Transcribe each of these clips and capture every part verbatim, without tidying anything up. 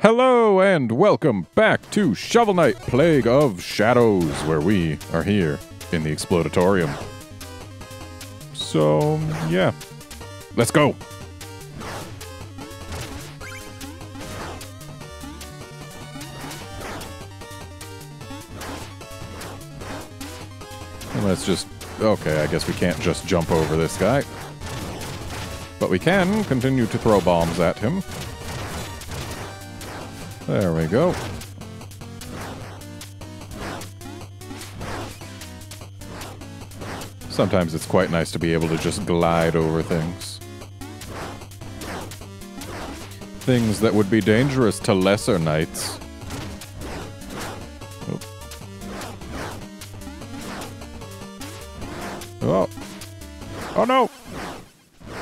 Hello and welcome back to Shovel Knight, Plague of Shadows, where we are here in the Explodatorium. So, yeah. Let's go! And let's just... okay, I guess we can't just jump over this guy. But we can continue to throw bombs at him. There we go. Sometimes it's quite nice to be able to just glide over things. Things that would be dangerous to lesser knights. Oh. Oh no!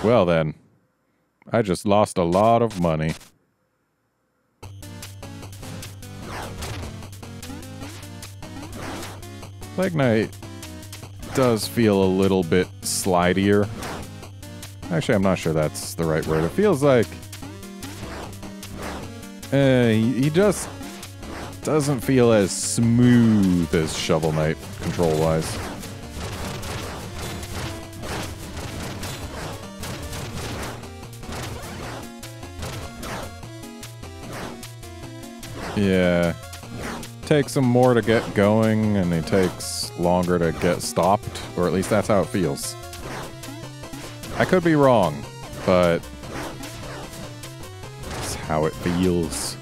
Well then. I just lost a lot of money. Plague Knight does feel a little bit slidier. Actually, I'm not sure that's the right word. It feels like uh, he just doesn't feel as smooth as Shovel Knight control-wise. Yeah. Takes him more to get going, and it takes longer to get stopped, or at least that's how it feels. I could be wrong, but that's how it feels.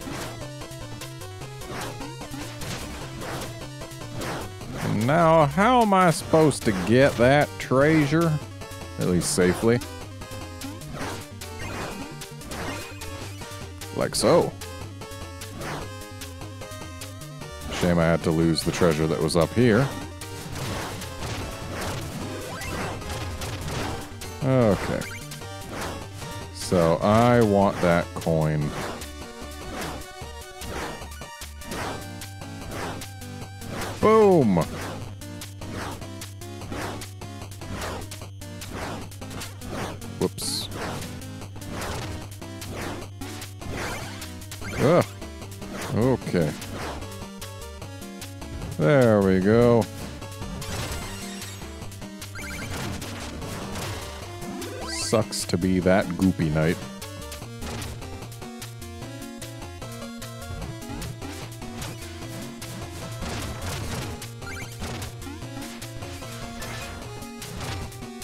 And now, how am I supposed to get that treasure? At least safely. Like so. Shame I had to lose the treasure that was up here. Okay. So I want that coin. Boom! Whoops. Ugh. Okay. There we go. Sucks to be that goopy knight.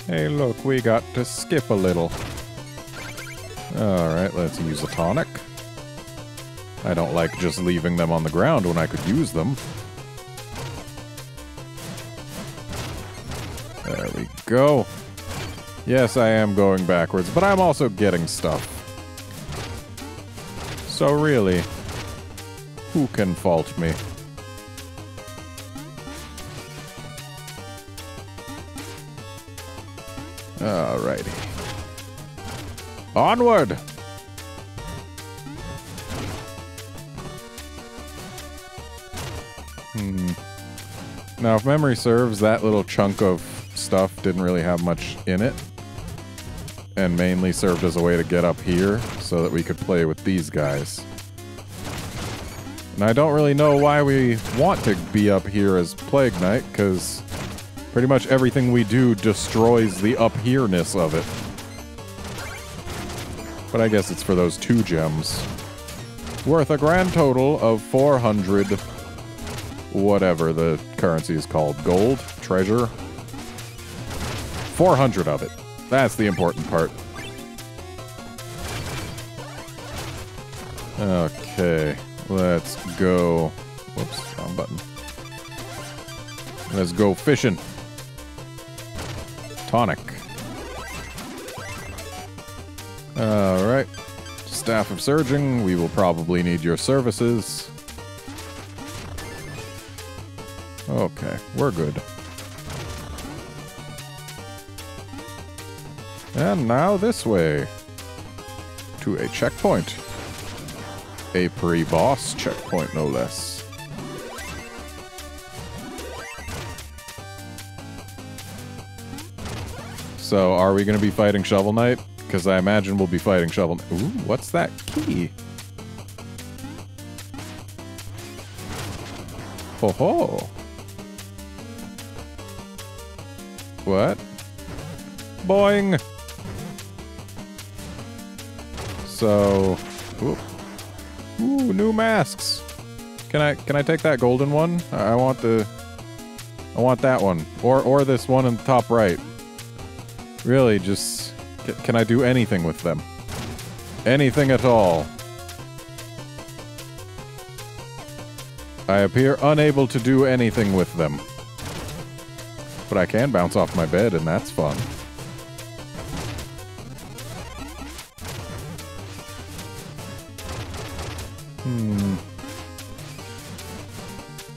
Hey, look, we got to skip a little. All right, let's use a tonic. I don't like just leaving them on the ground when I could use them. There we go. Yes, I am going backwards, but I'm also getting stuff. So really, who can fault me? Alrighty. Onward! Hmm. Now, if memory serves, that little chunk of stuff didn't really have much in it and mainly served as a way to get up here so that we could play with these guys. And I don't really know why we want to be up here as Plague Knight, because pretty much everything we do destroys the up here-ness of it. But I guess it's for those two gems. Worth a grand total of four hundred, whatever the currency is called, gold, treasure, four hundred of it. That's the important part. Okay, let's go. Whoops, wrong button. Let's go fishing. Tonic. Alright. Staff of surging. We will probably need your services. Okay, we're good. And now this way, to a checkpoint. A pre-boss checkpoint, no less. So, are we going to be fighting Shovel Knight? Because I imagine we'll be fighting Shovel Knight. Ooh, what's that key? ho ho. What? Boing. So, ooh, ooh, new masks. Can I can I take that golden one? I want the, I want that one, or or this one in the top right. Really, just can I do anything with them? Anything at all? I appear unable to do anything with them, but I can bounce off my bed, and that's fun. Hmm.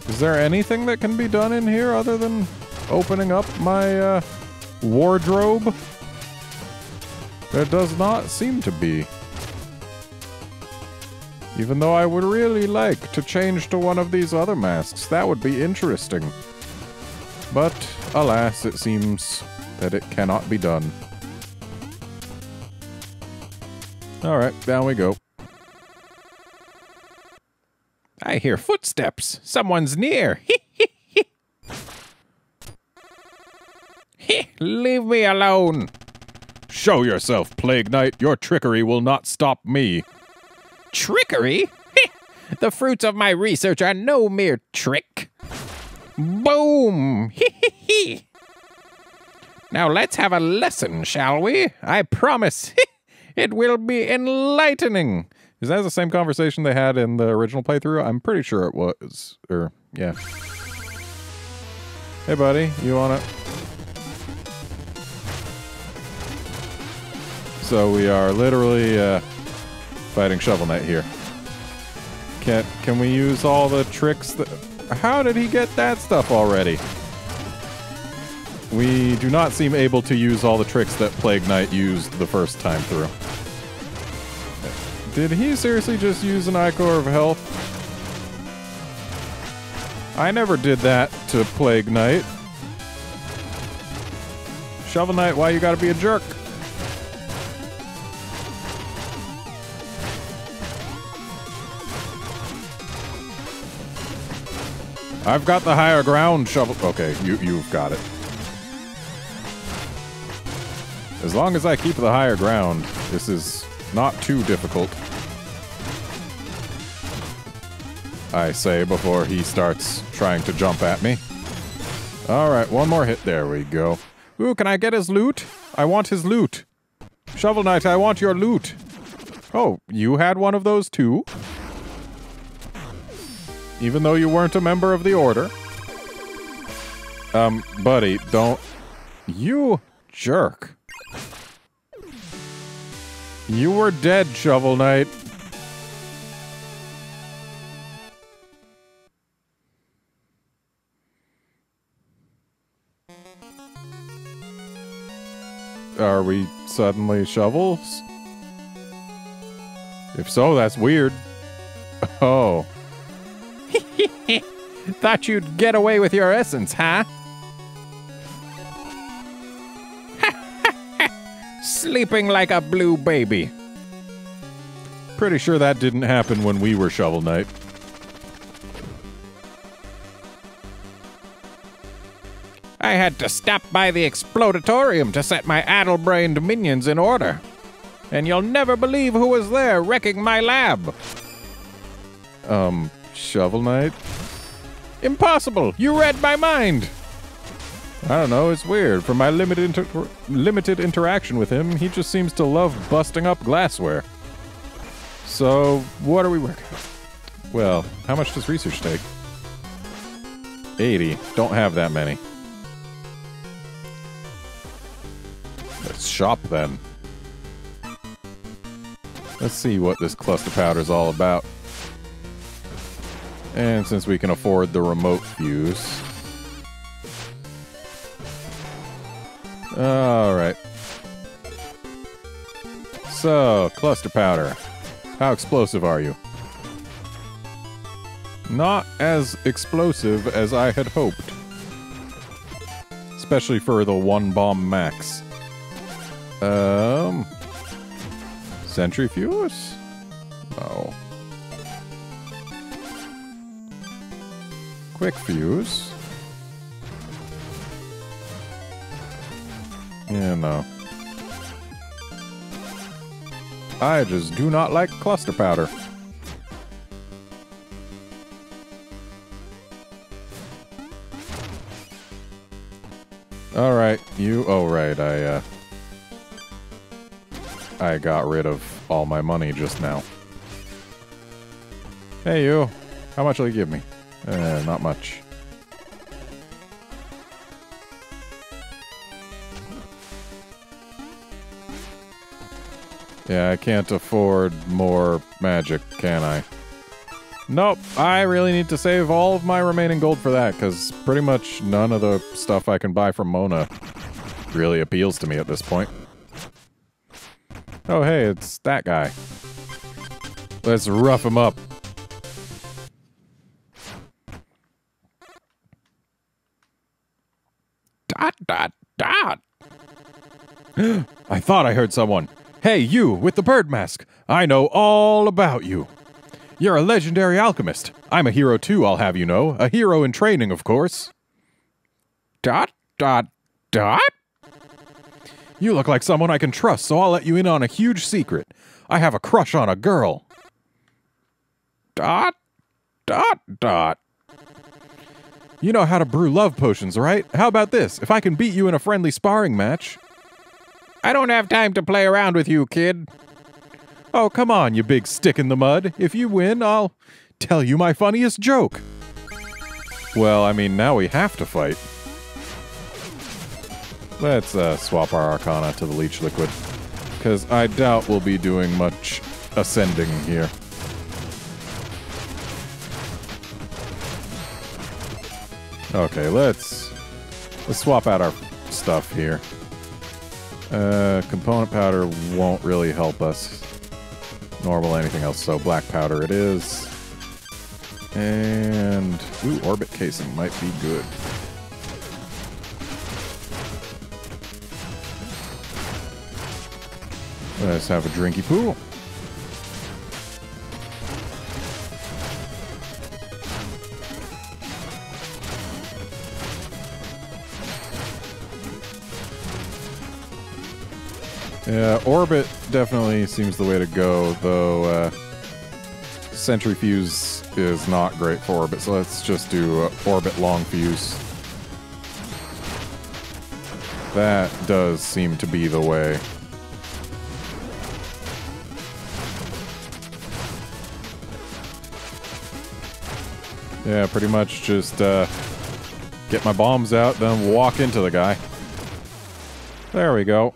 Is there anything that can be done in here other than opening up my uh, wardrobe? There does not seem to be. Even though I would really like to change to one of these other masks. That would be interesting. But, alas, it seems that it cannot be done. Alright, down we go. I hear footsteps. Someone's near. Leave me alone. Show yourself, Plague Knight. Your trickery will not stop me. Trickery? The fruits of my research are no mere trick. Boom. Now let's have a lesson, shall we? I promise. It will be enlightening. Is that the same conversation they had in the original playthrough? I'm pretty sure it was. Or, yeah. Hey, buddy. You wanna... So we are literally uh, fighting Shovel Knight here. Can, can we use all the tricks that... How did he get that stuff already? We do not seem able to use all the tricks that Plague Knight used the first time through. Did he seriously just use an I-Core of health? I never did that to Plague Knight. Shovel Knight, why you gotta be a jerk? I've got the higher ground, Shovel... Okay, you, you've got it. As long as I keep the higher ground, this is... not too difficult, I say before he starts trying to jump at me. Alright, one more hit. There we go. Ooh, can I get his loot? I want his loot. Shovel Knight, I want your loot. Oh, you had one of those too? Even though you weren't a member of the Order? Um, buddy, don't... You jerk. You were dead, Shovel Knight. Are we suddenly shovels? If so, that's weird. Oh. Thought you'd get away with your essence, huh? Sleeping like a blue baby. Pretty sure that didn't happen when we were Shovel Knight. I had to stop by the Explodatorium to set my addle-brained minions in order. And you'll never believe who was there wrecking my lab. Um, Shovel Knight? Impossible! You read my mind! I don't know, it's weird. From my limited inter limited interaction with him, he just seems to love busting up glassware. So, what are we working with? Well, how much does research take? eighty. Don't have that many. Let's shop, then. Let's see what this cluster powder is all about. And since we can afford the remote fuse... Alright. So, cluster powder. How explosive are you? Not as explosive as I had hoped. Especially for the one bomb max. Um... Sentry Fuse? No. Quick fuse. Yeah, no. I just do not like cluster powder. Alright, you... Oh, right, I, uh... I got rid of all my money just now. Hey, you. How much will you give me? Uh, not much. Yeah, I can't afford more magic, can I? Nope, I really need to save all of my remaining gold for that, because pretty much none of the stuff I can buy from Mona really appeals to me at this point. Oh hey, it's that guy. Let's rough him up. Dot, dot, dot! I thought I heard someone. Hey, you, with the bird mask. I know all about you. You're a legendary alchemist. I'm a hero too, I'll have you know. A hero in training, of course. Dot, dot, dot? You look like someone I can trust, so I'll let you in on a huge secret. I have a crush on a girl. Dot, dot, dot. You know how to brew love potions, right? How about this? If I can beat you in a friendly sparring match... I don't have time to play around with you, kid. Oh, come on, you big stick in the mud. If you win, I'll tell you my funniest joke. Well, I mean, now we have to fight. Let's uh, swap our Arcana to the Leech Liquid, because I doubt we'll be doing much ascending here. Okay, let's, let's swap out our stuff here. Uh, component powder won't really help us. Normal anything else, so black powder it is. And... Ooh, orbit casing might be good. Let's have a drinky pool. Yeah, orbit definitely seems the way to go, though uh, Sentry Fuse is not great for orbit, so let's just do uh, orbit long fuse. That does seem to be the way. Yeah, pretty much just uh, get my bombs out, then walk into the guy. There we go.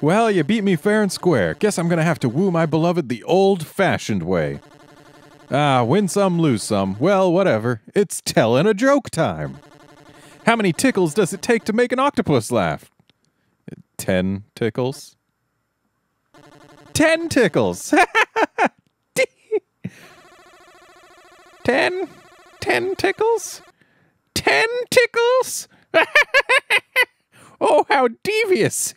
Well, you beat me fair and square. Guess I'm gonna have to woo my beloved the old-fashioned way. Ah, win some, lose some. Well, whatever. It's telling a joke time. How many tickles does it take to make an octopus laugh? Ten tickles? Ten tickles! Ten? Ten tickles? Ten tickles? Oh, how devious!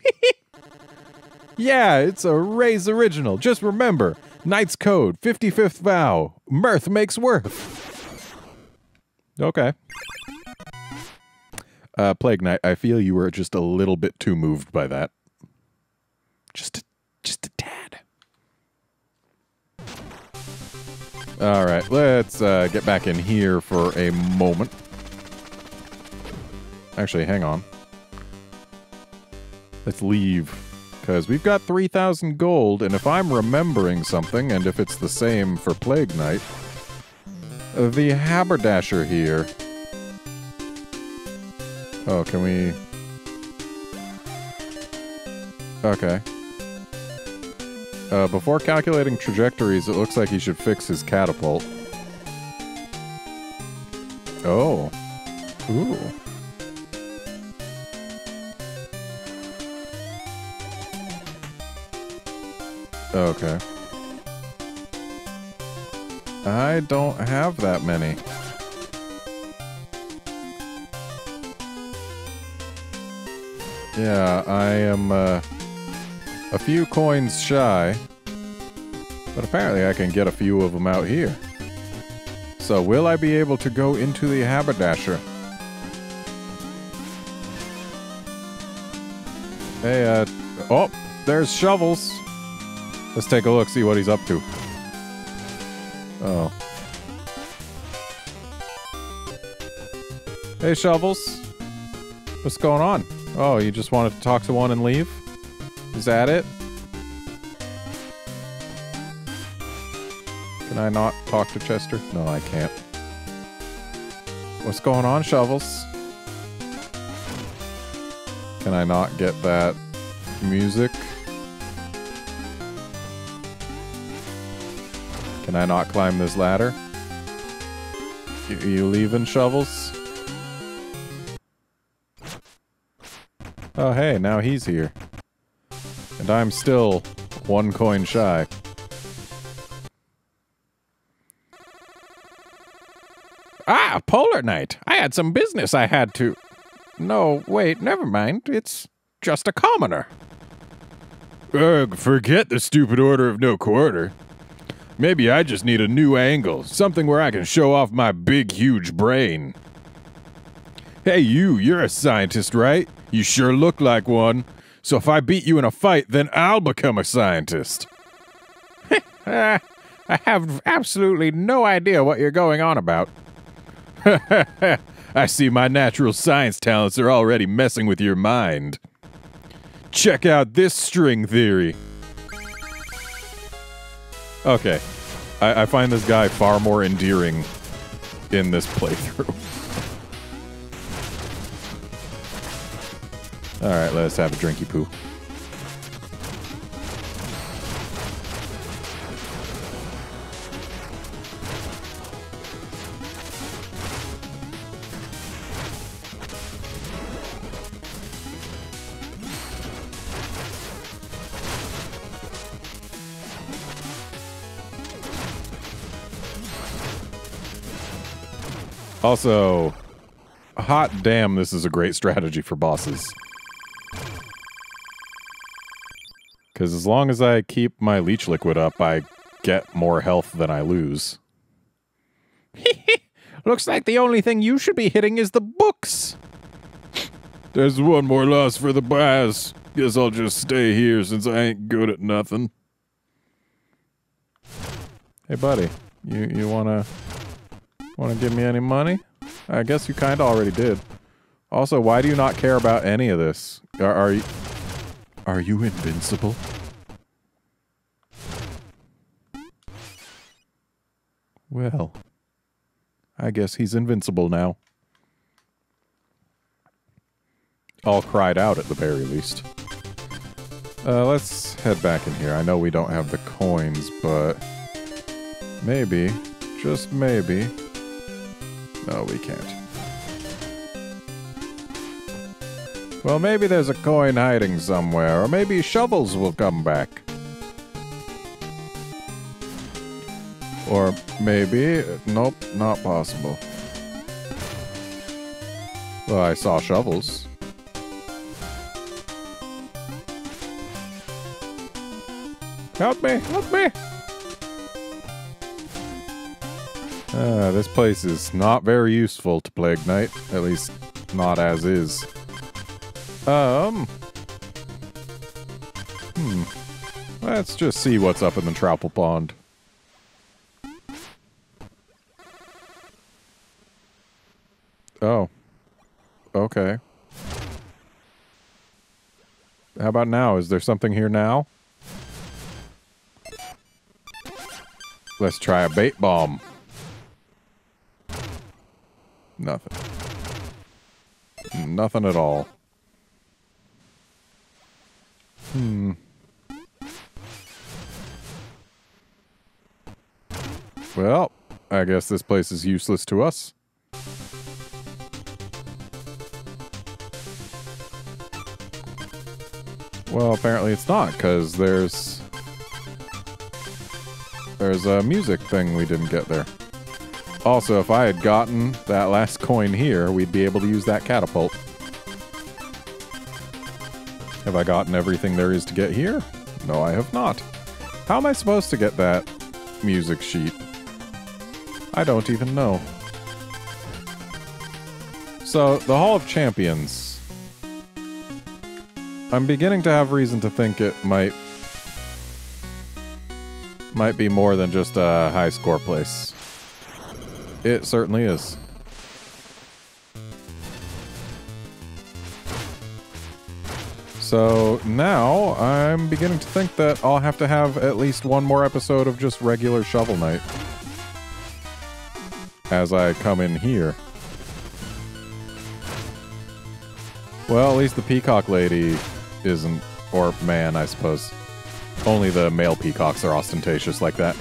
Yeah, it's a Ray's original. Just remember, Knight's Code, fifty-fifth vow, mirth makes worth. Okay. Uh, Plague Knight, I feel you were just a little bit too moved by that. Just a, just a tad. All right, let's uh, get back in here for a moment. Actually, hang on. Let's leave. Because we've got three thousand gold, and if I'm remembering something, and if it's the same for Plague Knight, the Haberdasher here... Oh, can we... Okay. Uh, before calculating trajectories, it looks like he should fix his catapult. Oh. Ooh. Okay. I don't have that many. Yeah, I am, uh... a few coins shy, but apparently I can get a few of them out here. So will I be able to go into the Haberdasher? Hey, uh, oh, there's Shovels. Let's take a look, see what he's up to. Uh oh. Hey, Shovels. What's going on? Oh, you just wanted to talk to one and leave? Is that it? Can I not talk to Chester? No, I can't. What's going on, Shovels? Can I not get that music? Can I not climb this ladder? You, you leaving, Shovels? Oh, hey, now he's here. And I'm still one coin shy. Ah, Polar Knight! I had some business I had to... No, wait, never mind. It's just a commoner. Ugh, forget the stupid Order of No Quarter. Maybe I just need a new angle. Something where I can show off my big, huge brain. Hey, you, you're a scientist, right? You sure look like one. So if I beat you in a fight, then I'll become a scientist. uh, I have absolutely no idea what you're going on about. I see my natural science talents are already messing with your mind. Check out this string theory. Okay. I, I find this guy far more endearing in this playthrough. All right, let's have a drinky poo. Also, hot damn, this is a great strategy for bosses. Because as long as I keep my Leech Liquid up, I get more health than I lose. Looks like the only thing you should be hitting is the books. There's one more loss for the bias. Guess I'll just stay here since I ain't good at nothing. Hey, buddy. You, you wanna, wanna give me any money? I guess you kinda already did. Also, why do you not care about any of this? Are, are you... Are you invincible? Well, I guess he's invincible now. All cried out at the very least. Uh, let's head back in here. I know we don't have the coins, but maybe, just maybe. No, we can't. Well, maybe there's a coin hiding somewhere, or maybe Shovels will come back. Or maybe... Nope, not possible. Well, I saw Shovels. Help me! Help me! Ah, this place is not very useful to Plague Knight. At least, not as is. Um, hmm, let's just see what's up in the travelffle pond. Oh, okay. How about now? Is there something here now? Let's try a bait bomb. Nothing. Nothing at all. Hmm. Well, I guess this place is useless to us. Well, apparently it's not, because there's... There's a music thing we didn't get there. Also, if I had gotten that last coin here, we'd be able to use that catapult. Have I gotten everything there is to get here? No, I have not. How am I supposed to get that music sheet? I don't even know. So, the Hall of Champions. I'm beginning to have reason to think it might... might be more than just a high score place. It certainly is. So now I'm beginning to think that I'll have to have at least one more episode of just regular Shovel Knight as I come in here. Well, at least the peacock lady isn't, or man, I suppose. Only the male peacocks are ostentatious like that.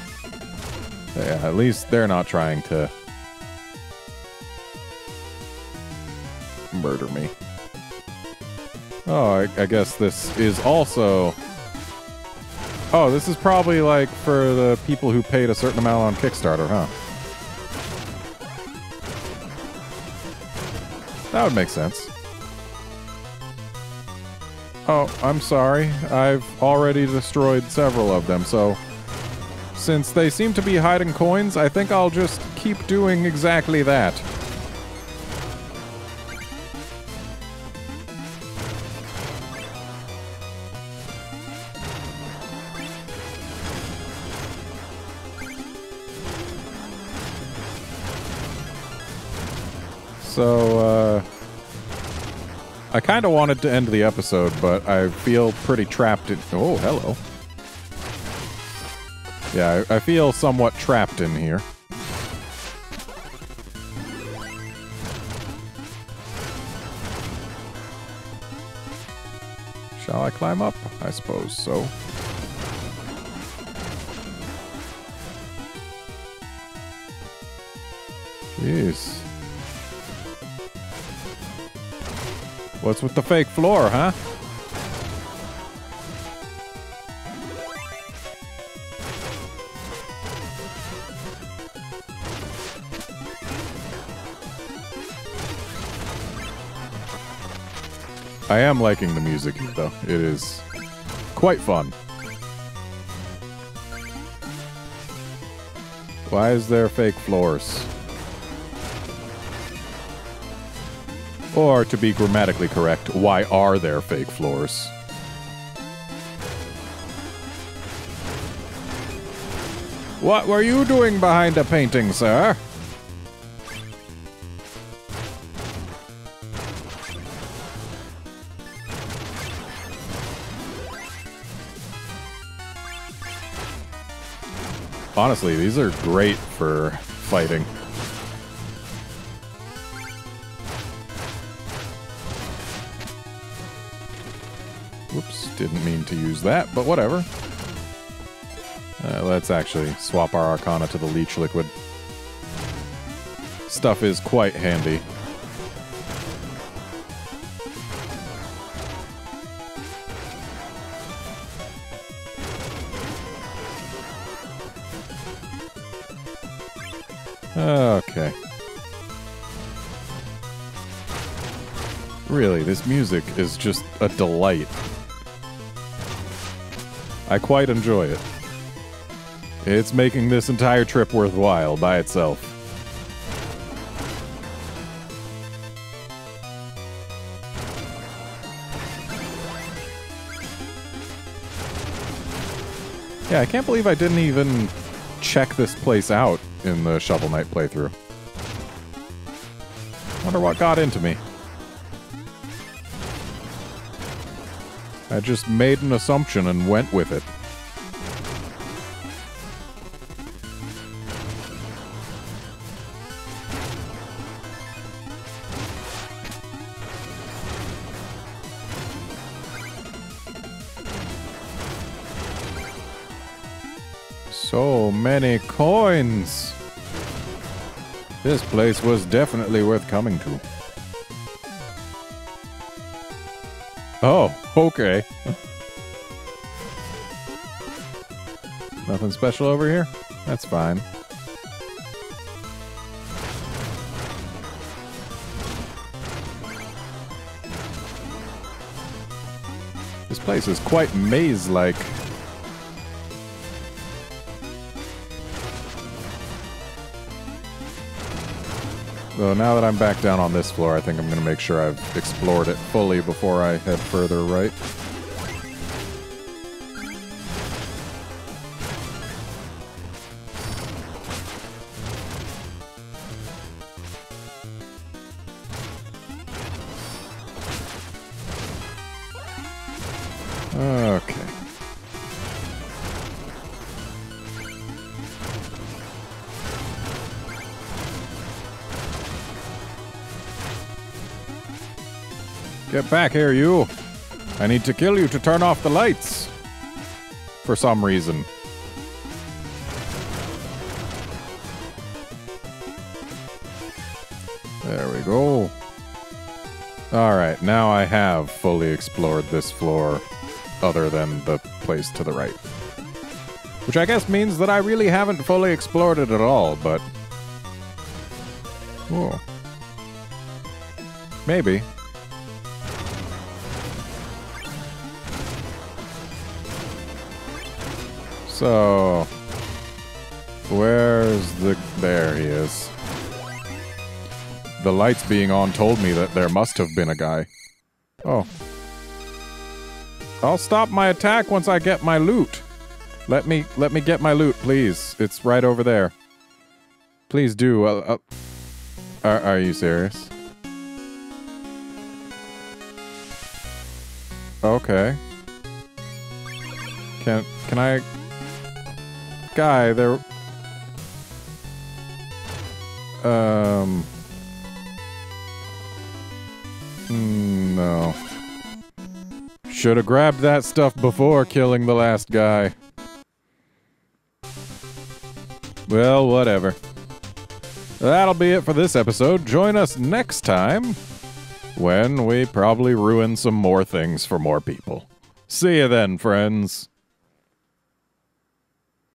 Yeah, at least they're not trying to murder me. Oh, I, I guess this is also... Oh, this is probably like for the people who paid a certain amount on Kickstarter, huh? That would make sense. Oh, I'm sorry. I've already destroyed several of them, so... Since they seem to be hiding coins, I think I'll just keep doing exactly that. So, uh, I kind of wanted to end the episode, but I feel pretty trapped in... Oh, hello. Yeah, I, I feel somewhat trapped in here. Shall I climb up? I suppose so. Jeez. What's with the fake floor, huh? I am liking the music, though. It is quite fun. Why is there fake floors? Or, to be grammatically correct, why are there fake floors? What were you doing behind a painting, sir? Honestly, these are great for fighting. Didn't mean to use that, but whatever. Uh, let's actually swap our Arcana to the Leech Liquid. Stuff is quite handy. Okay. Really, this music is just a delight. I quite enjoy it. It's making this entire trip worthwhile by itself. Yeah, I can't believe I didn't even check this place out in the Shovel Knight playthrough. Wonder what got into me. I just made an assumption and went with it. So many coins! This place was definitely worth coming to. Oh, okay. Nothing special over here? That's fine. This place is quite maze-like. So now that I'm back down on this floor, I think I'm going to make sure I've explored it fully before I head further right. Get back here, you! I need to kill you to turn off the lights! For some reason. There we go. Alright, now I have fully explored this floor, other than the place to the right. Which I guess means that I really haven't fully explored it at all, but... Whoa. Maybe. So, where's the... There he is. The lights being on told me that there must have been a guy. Oh. I'll stop my attack once I get my loot. Let me let me get my loot, please. It's right over there. Please do. Uh, uh, are, are you serious? Okay. Can, can I... Guy, there... Um... No. Should have grabbed that stuff before killing the last guy. Well, whatever. That'll be it for this episode. Join us next time when we probably ruin some more things for more people. See you then, friends.